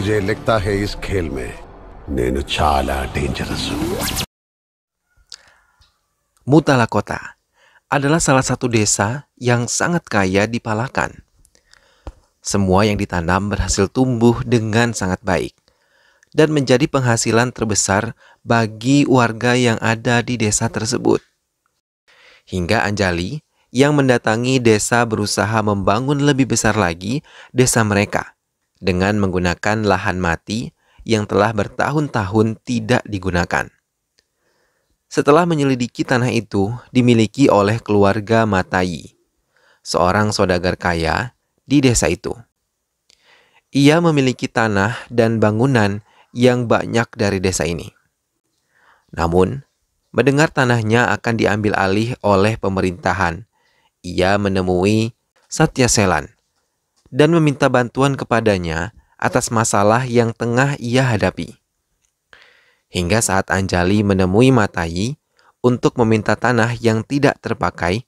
तुझे लगता है इस खेल में नेनु चाला dangerous. Mutala Kota adalah salah satu desa yang sangat kaya di Palakan. Semua yang ditanam berhasil tumbuh dengan sangat baik dan menjadi penghasilan terbesar bagi warga yang ada di desa tersebut. Hingga Anjali yang mendatangi desa berusaha membangun lebih besar lagi desa mereka dengan menggunakan lahan mati yang telah bertahun-tahun tidak digunakan. Setelah menyelidiki tanah itu dimiliki oleh keluarga Matayi, seorang saudagar kaya di desa itu. Ia memiliki tanah dan bangunan yang banyak dari desa ini. Namun, mendengar tanahnya akan diambil alih oleh pemerintahan, ia menemui Satyaselan dan meminta bantuan kepadanya atas masalah yang tengah ia hadapi. Hingga saat Anjali menemui Matayi untuk meminta tanah yang tidak terpakai,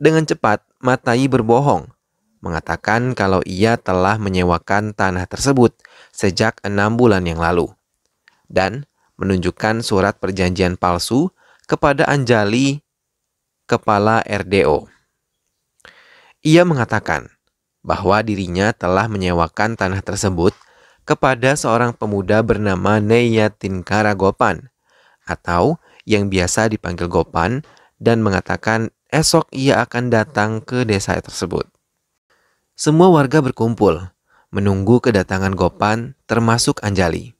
dengan cepat Matayi berbohong, mengatakan kalau ia telah menyewakan tanah tersebut sejak 6 bulan yang lalu, dan menunjukkan surat perjanjian palsu kepada Anjali, kepala RDO. Ia mengatakan bahwa dirinya telah menyewakan tanah tersebut kepada seorang pemuda bernama Neyatinkara Gopan atau yang biasa dipanggil Gopan, dan mengatakan esok ia akan datang ke desa tersebut. Semua warga berkumpul menunggu kedatangan Gopan termasuk Anjali.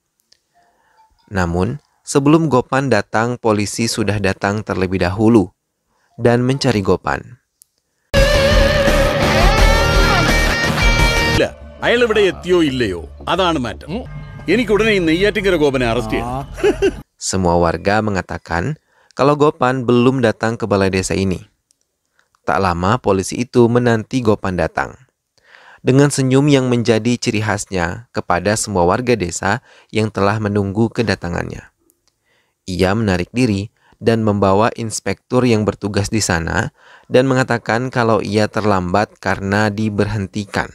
Namun, sebelum Gopan datang, polisi sudah datang terlebih dahulu dan mencari Gopan. Semua warga mengatakan kalau Gopan belum datang ke balai desa ini. Tak lama polisi itu menanti Gopan datang dengan senyum yang menjadi ciri khasnya kepada semua warga desa yang telah menunggu kedatangannya. Ia menarik diri dan membawa inspektur yang bertugas di sana dan mengatakan kalau ia terlambat karena diberhentikan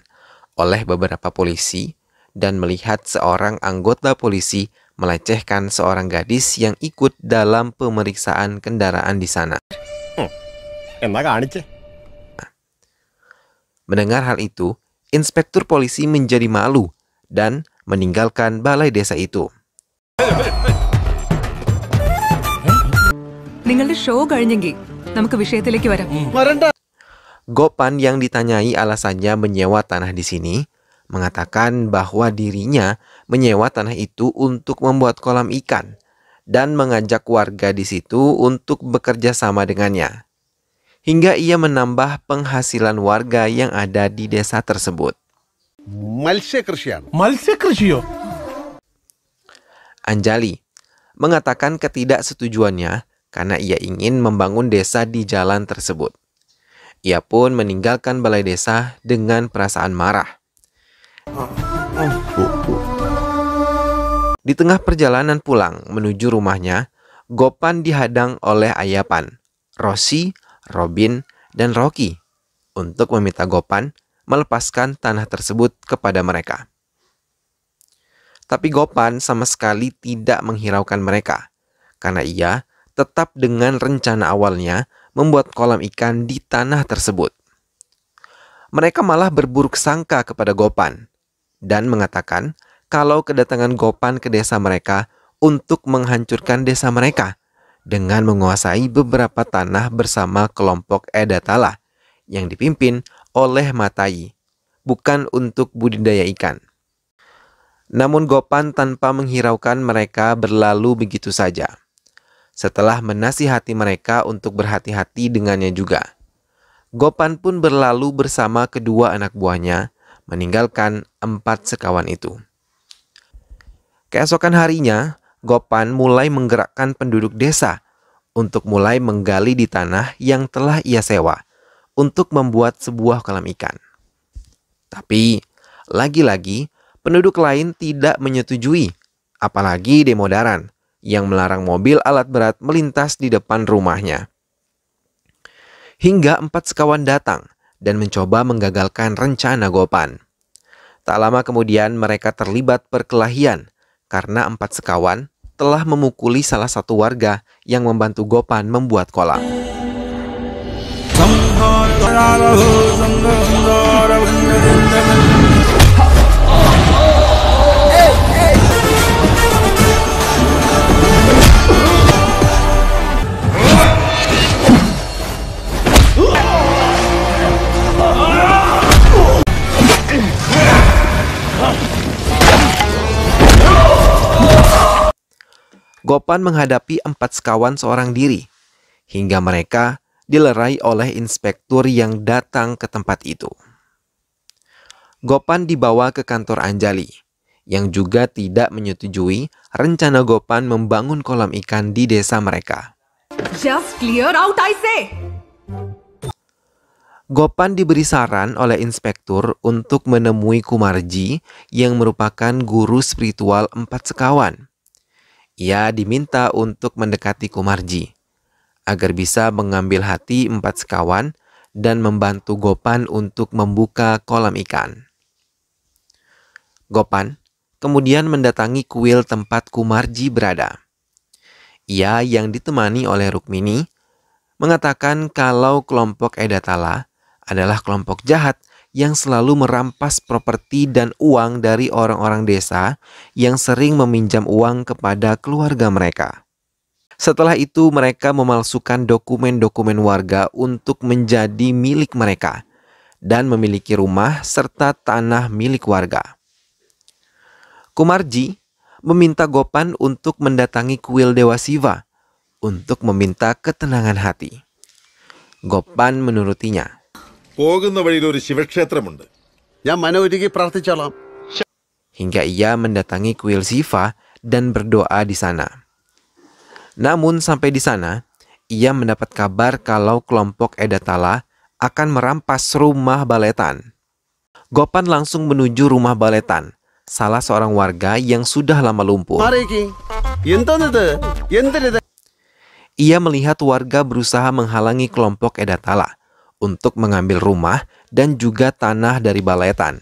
oleh beberapa polisi dan melihat seorang anggota polisi melecehkan seorang gadis yang ikut dalam pemeriksaan kendaraan di sana. Mendengar hal itu, inspektur polisi menjadi malu dan meninggalkan balai desa itu. Gopan yang ditanyai alasannya menyewa tanah di sini mengatakan bahwa dirinya menyewa tanah itu untuk membuat kolam ikan dan mengajak warga di situ untuk bekerja sama dengannya, hingga ia menambah penghasilan warga yang ada di desa tersebut. Anjali mengatakan ketidaksetujuannya karena ia ingin membangun desa di jalan tersebut. Ia pun meninggalkan balai desa dengan perasaan marah. Di tengah perjalanan pulang menuju rumahnya, Gopan dihadang oleh Ayapan, Rosi, Robin, dan Rocky untuk meminta Gopan melepaskan tanah tersebut kepada mereka. Tapi Gopan sama sekali tidak menghiraukan mereka karena ia tetap dengan rencana awalnya membuat kolam ikan di tanah tersebut. Mereka malah berburuk sangka kepada Gopan dan mengatakan kalau kedatangan Gopan ke desa mereka untuk menghancurkan desa mereka dengan menguasai beberapa tanah bersama kelompok Edathala yang dipimpin oleh Matayi, bukan untuk budidaya ikan. Namun Gopan tanpa menghiraukan mereka berlalu begitu saja setelah menasihati mereka untuk berhati-hati dengannya juga. Gopan pun berlalu bersama kedua anak buahnya meninggalkan 4 sekawan itu. Keesokan harinya, Gopan mulai menggerakkan penduduk desa untuk mulai menggali di tanah yang telah ia sewa untuk membuat sebuah kolam ikan. Tapi, lagi-lagi penduduk lain tidak menyetujui, apalagi Demodaran yang melarang mobil alat berat melintas di depan rumahnya. Hingga 4 sekawan datang dan mencoba menggagalkan rencana Gopan. Tak lama kemudian mereka terlibat perkelahian karena empat sekawan telah memukuli salah satu warga yang membantu Gopan membuat kolam. Gopan menghadapi empat sekawan seorang diri, hingga mereka dilerai oleh inspektur yang datang ke tempat itu. Gopan dibawa ke kantor Anjali, yang juga tidak menyetujui rencana Gopan membangun kolam ikan di desa mereka. Just clear out, I say. Gopan diberi saran oleh inspektur untuk menemui Kumarji yang merupakan guru spiritual empat sekawan. Ia diminta untuk mendekati Kumarji agar bisa mengambil hati empat sekawan dan membantu Gopan untuk membuka kolam ikan. Gopan kemudian mendatangi kuil tempat Kumarji berada. Ia yang ditemani oleh Rukmini mengatakan kalau kelompok Edathala adalah kelompok jahat yang selalu merampas properti dan uang dari orang-orang desa yang sering meminjam uang kepada keluarga mereka. Setelah itu mereka memalsukan dokumen-dokumen warga untuk menjadi milik mereka dan memiliki rumah serta tanah milik warga. Kumarji meminta Gopan untuk mendatangi kuil Dewa Siva untuk meminta ketenangan hati. Gopan menurutinya. Hingga ia mendatangi kuil Siva dan berdoa di sana. Namun sampai di sana, ia mendapat kabar kalau kelompok Edathala akan merampas rumah Baletan. Gopan langsung menuju rumah Baletan, salah seorang warga yang sudah lama lumpuh. Ia melihat warga berusaha menghalangi kelompok Edathala untuk mengambil rumah dan juga tanah dari Baletan.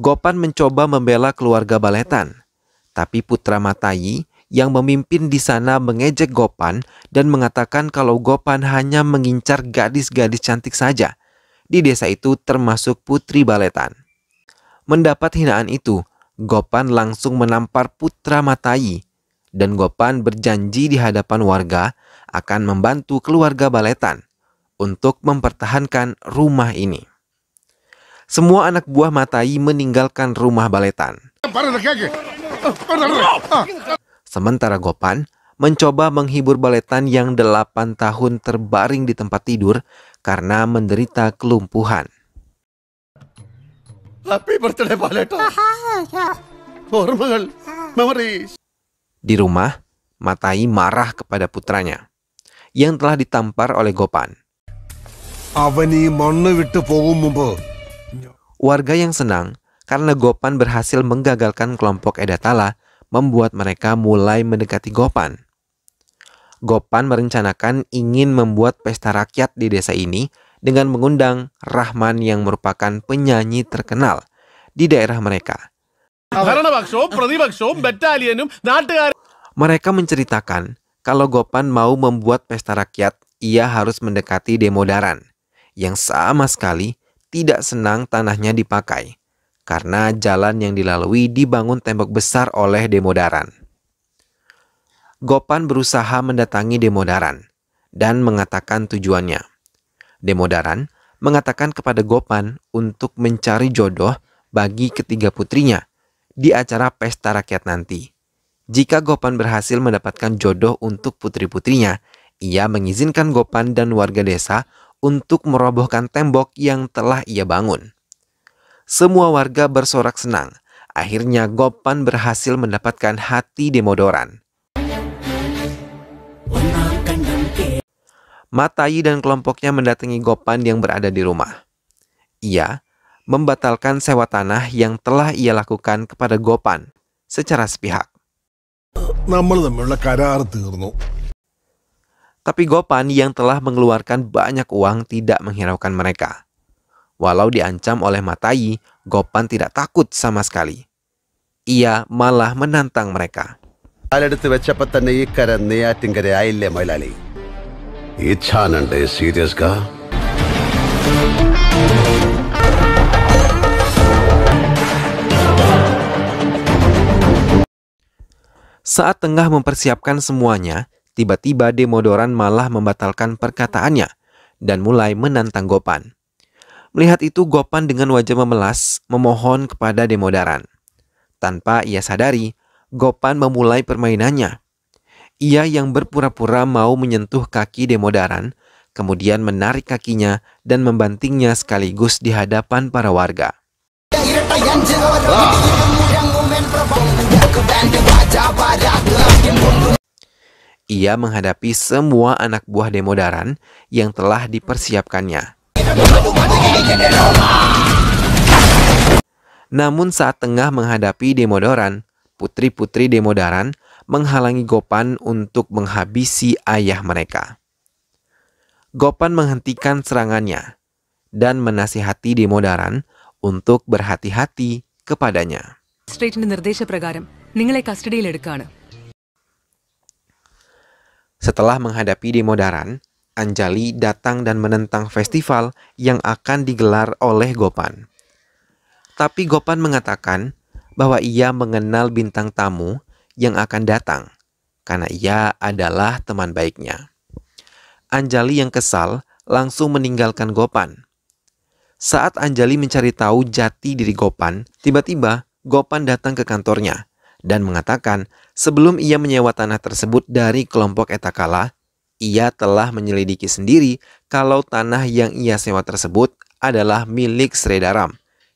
Gopan mencoba membela keluarga Baletan, tapi Putra Matayi yang memimpin di sana mengejek Gopan dan mengatakan kalau Gopan hanya mengincar gadis-gadis cantik saja. Di desa itu termasuk Putri Baletan. Mendapat hinaan itu, Gopan langsung menampar Putra Matayi dan Gopan berjanji di hadapan warga akan membantu keluarga Baletan untuk mempertahankan rumah ini. Semua anak buah Matayi meninggalkan rumah Baletan. Sementara Gopan mencoba menghibur Baletan yang 8 tahun terbaring di tempat tidur karena menderita kelumpuhan. Di rumah, Matayi marah kepada putranya yang telah ditampar oleh Gopan. Warga yang senang karena Gopan berhasil menggagalkan kelompok Edathala membuat mereka mulai mendekati Gopan. Gopan merencanakan ingin membuat pesta rakyat di desa ini dengan mengundang Rahman yang merupakan penyanyi terkenal di daerah mereka. Mereka menceritakan kalau Gopan mau membuat pesta rakyat, ia harus mendekati Demodaran yang sama sekali tidak senang tanahnya dipakai karena jalan yang dilalui dibangun tembok besar oleh Demodaran. Gopan berusaha mendatangi Demodaran dan mengatakan tujuannya. Demodaran mengatakan kepada Gopan untuk mencari jodoh bagi ketiga putrinya di acara pesta rakyat nanti. Jika Gopan berhasil mendapatkan jodoh untuk putri-putrinya, ia mengizinkan Gopan dan warga desa untuk merobohkan tembok yang telah ia bangun. Semua warga bersorak senang. Akhirnya Gopan berhasil mendapatkan hati Demodaran. Matayi dan kelompoknya mendatangi Gopan yang berada di rumah. Ia membatalkan sewa tanah yang telah ia lakukan kepada Gopan secara sepihak. Tapi Gopan yang telah mengeluarkan banyak uang tidak menghiraukan mereka. Walau diancam oleh Matayi, Gopan tidak takut sama sekali. Ia malah menantang mereka. Saat tengah mempersiapkan semuanya, tiba-tiba Demodoran malah membatalkan perkataannya dan mulai menantang Gopan. Melihat itu, Gopan dengan wajah memelas memohon kepada Demodoran. Tanpa ia sadari, Gopan memulai permainannya. Ia yang berpura-pura mau menyentuh kaki Demodoran, kemudian menarik kakinya dan membantingnya sekaligus di hadapan para warga. Ia menghadapi semua anak buah Demodoran yang telah dipersiapkannya. Namun saat tengah menghadapi Demodoran, putri-putri Demodoran menghalangi Gopan untuk menghabisi ayah mereka. Gopan menghentikan serangannya dan menasihati Demodoran untuk berhati-hati kepadanya. Setelah menghadapi Demodoran, Anjali datang dan menentang festival yang akan digelar oleh Gopan. Tapi Gopan mengatakan bahwa ia mengenal bintang tamu yang akan datang karena ia adalah teman baiknya. Anjali yang kesal langsung meninggalkan Gopan. Saat Anjali mencari tahu jati diri Gopan, tiba-tiba Gopan datang ke kantornya dan mengatakan sebelum ia menyewa tanah tersebut dari kelompok Edathala, ia telah menyelidiki sendiri kalau tanah yang ia sewa tersebut adalah milik Sreedharan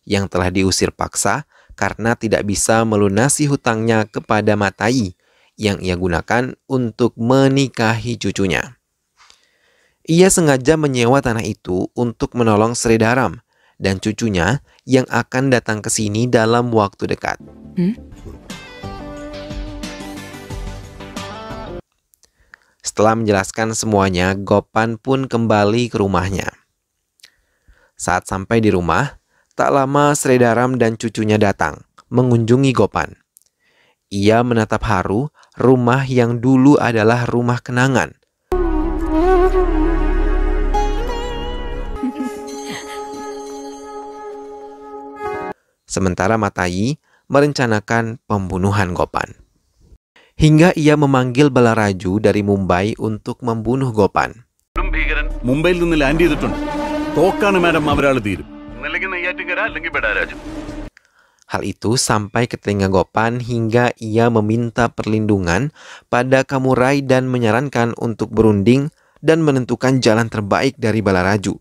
yang telah diusir paksa karena tidak bisa melunasi hutangnya kepada Matai yang ia gunakan untuk menikahi cucunya. Ia sengaja menyewa tanah itu untuk menolong Sreedharan dan cucunya yang akan datang ke sini dalam waktu dekat. Setelah menjelaskan semuanya, Gopan pun kembali ke rumahnya. Saat sampai di rumah, tak lama Sreedharan dan cucunya datang mengunjungi Gopan. Ia menatap haru rumah yang dulu adalah rumah kenangan. Sementara Matai merencanakan pembunuhan Gopan. Hingga ia memanggil Balaraju dari Mumbai untuk membunuh Gopan. Hal itu sampai ke telinga Gopan hingga ia meminta perlindungan pada Kamurai dan menyarankan untuk berunding dan menentukan jalan terbaik dari Balaraju.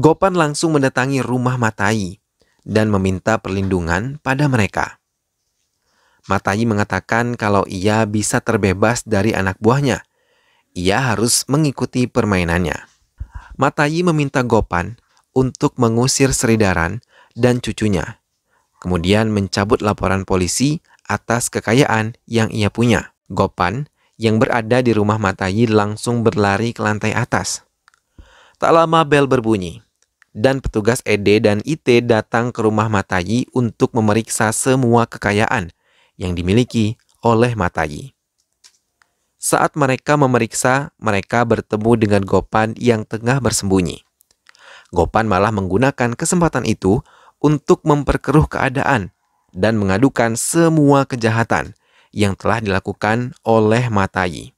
Gopan langsung mendatangi rumah Matai dan meminta perlindungan pada mereka. Matai mengatakan kalau ia bisa terbebas dari anak buahnya, ia harus mengikuti permainannya. Matai meminta Gopan untuk mengusir Sreedharan dan cucunya, kemudian mencabut laporan polisi atas kekayaan yang ia punya. Gopan yang berada di rumah Matai langsung berlari ke lantai atas. Tak lama bel berbunyi, dan petugas ED dan IT datang ke rumah Matai untuk memeriksa semua kekayaan yang dimiliki oleh Matai. Saat mereka memeriksa, mereka bertemu dengan Gopan yang tengah bersembunyi. Gopan malah menggunakan kesempatan itu untuk memperkeruh keadaan dan mengadukan semua kejahatan yang telah dilakukan oleh Matai.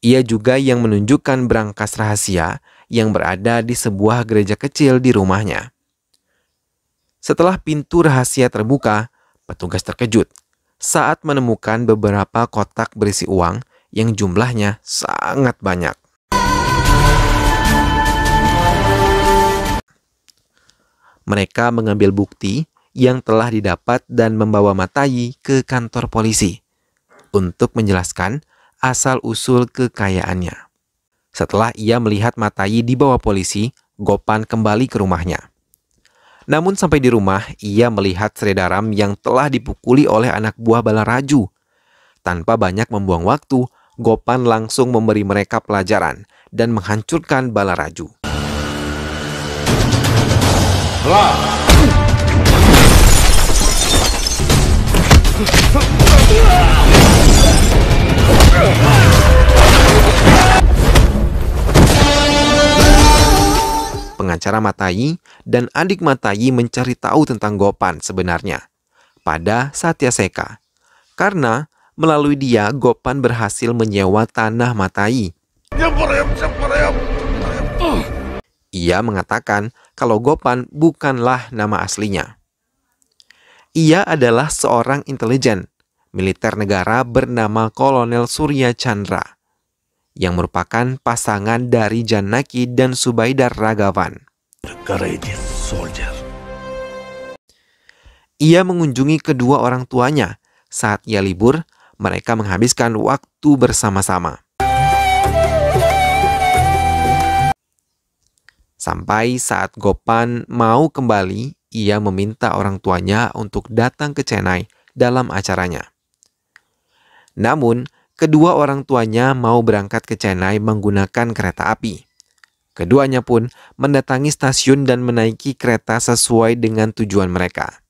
Ia juga yang menunjukkan brankas rahasia yang berada di sebuah gereja kecil di rumahnya. Setelah pintu rahasia terbuka, petugas terkejut saat menemukan beberapa kotak berisi uang yang jumlahnya sangat banyak. Mereka mengambil bukti yang telah didapat dan membawa Matai ke kantor polisi untuk menjelaskan asal-usul kekayaannya. Setelah ia melihat Matai dibawa polisi, Gopan kembali ke rumahnya. Namun sampai di rumah, ia melihat Sreedharan yang telah dipukuli oleh anak buah Balaraju. Tanpa banyak membuang waktu, Gopan langsung memberi mereka pelajaran dan menghancurkan Balaraju. Pengacara Matayi dan adik Matayi mencari tahu tentang Gopan sebenarnya pada Satyaseka. Karena melalui dia Gopan berhasil menyewa tanah Matayi. Ia mengatakan kalau Gopan bukanlah nama aslinya. Ia adalah seorang intelijen militer negara bernama Kolonel Surya Chandra yang merupakan pasangan dari Janaki dan Subaidar Ragavan. Ia mengunjungi kedua orang tuanya. Saat ia libur, mereka menghabiskan waktu bersama-sama. Sampai saat Gopan mau kembali, ia meminta orang tuanya untuk datang ke Chennai dalam acaranya. Namun, kedua orang tuanya mau berangkat ke Chennai menggunakan kereta api. Keduanya pun mendatangi stasiun dan menaiki kereta sesuai dengan tujuan mereka.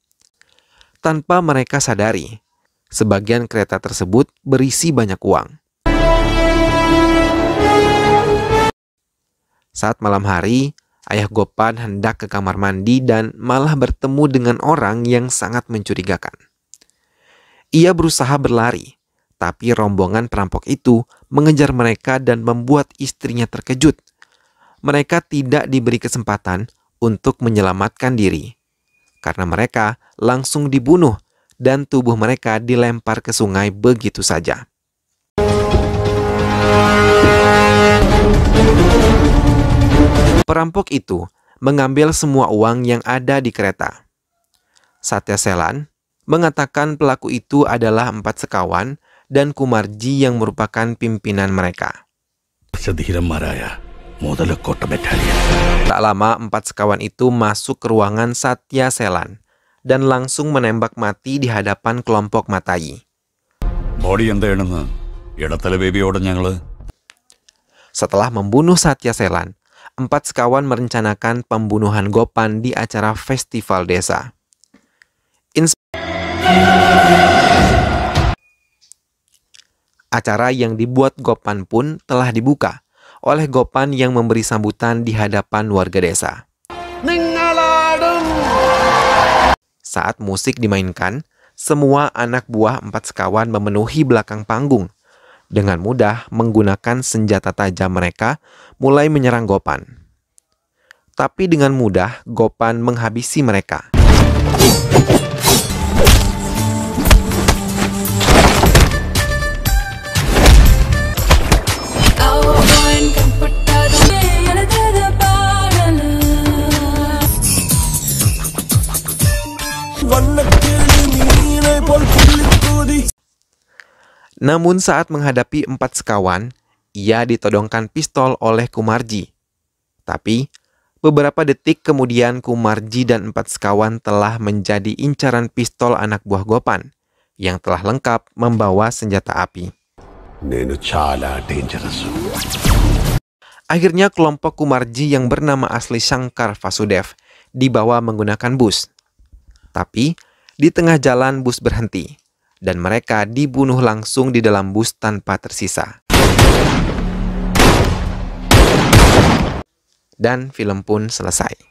Tanpa mereka sadari, sebagian kereta tersebut berisi banyak uang. Saat malam hari, ayah Gopan hendak ke kamar mandi dan malah bertemu dengan orang yang sangat mencurigakan. Ia berusaha berlari, tapi rombongan perampok itu mengejar mereka dan membuat istrinya terkejut. Mereka tidak diberi kesempatan untuk menyelamatkan diri, karena mereka langsung dibunuh dan tubuh mereka dilempar ke sungai begitu saja. Perampok itu mengambil semua uang yang ada di kereta. Satya Selan mengatakan pelaku itu adalah 4 sekawan dan Kumarji yang merupakan pimpinan mereka. Tak lama 4 sekawan itu masuk ke ruangan Satya Selan dan langsung menembak mati di hadapan kelompok Matayi. Setelah membunuh Satya Selan, 4 sekawan merencanakan pembunuhan Gopan di acara festival desa. Acara yang dibuat Gopan pun telah dibuka oleh Gopan yang memberi sambutan di hadapan warga desa. Saat musik dimainkan, semua anak buah 4 sekawan memenuhi belakang panggung. Dengan mudah menggunakan senjata tajam mereka mulai menyerang Gopan. Tapi dengan mudah Gopan menghabisi mereka. Namun saat menghadapi 4 sekawan, ia ditodongkan pistol oleh Kumarji. Tapi, beberapa detik kemudian Kumarji dan 4 sekawan telah menjadi incaran pistol anak buah Gopan, yang telah lengkap membawa senjata api. Akhirnya kelompok Kumarji yang bernama asli Shankar Vasudev dibawa menggunakan bus. Tapi, di tengah jalan bus berhenti. Dan mereka dibunuh langsung di dalam bus tanpa tersisa. Dan film pun selesai.